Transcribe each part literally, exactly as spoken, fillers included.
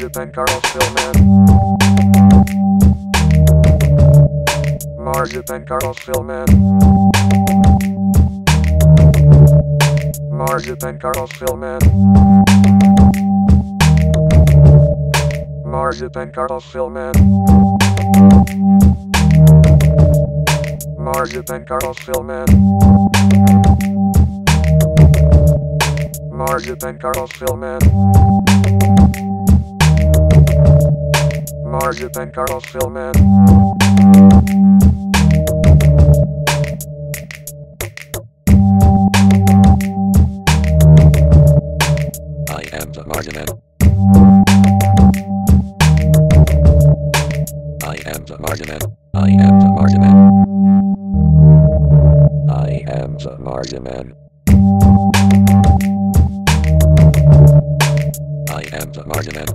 MaripanKartoffelman. MaripanKartoffelman. MaripanKartoffelman. MaripanKartoffelman. MaripanKartoffelman. MaripanKartoffelman. MaripanKartoffelman. I am the Maripan. I am the Maripan. I am the Maripan. I am the Maripan. I am the Maripan.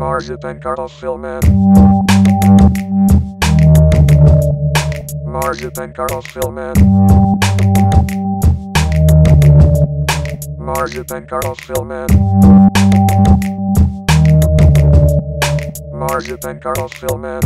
MaripanKartoffelman. MaripanKartoffelman. MaripanKartoffelman. MaripanKartoffelman.